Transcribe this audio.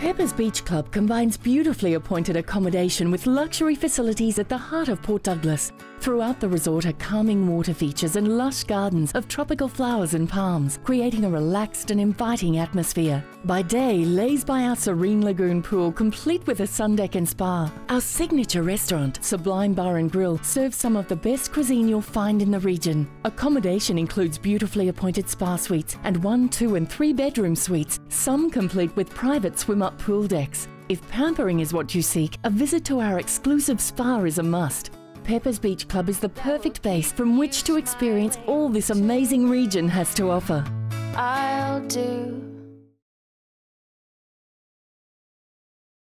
Peppers Beach Club combines beautifully appointed accommodation with luxury facilities at the heart of Port Douglas. Throughout the resort are calming water features and lush gardens of tropical flowers and palms, creating a relaxed and inviting atmosphere. By day, lays by our serene lagoon pool, complete with a sun deck and spa. Our signature restaurant, Sublime Bar and Grill, serves some of the best cuisine you'll find in the region. Accommodation includes beautifully appointed spa suites and 1, 2 and 3 bedroom suites, some complete with private swim-up pool decks. If pampering is what you seek, a visit to our exclusive spa is a must. Peppers Beach Club is the perfect base from which to experience all this amazing region has to offer. I'll do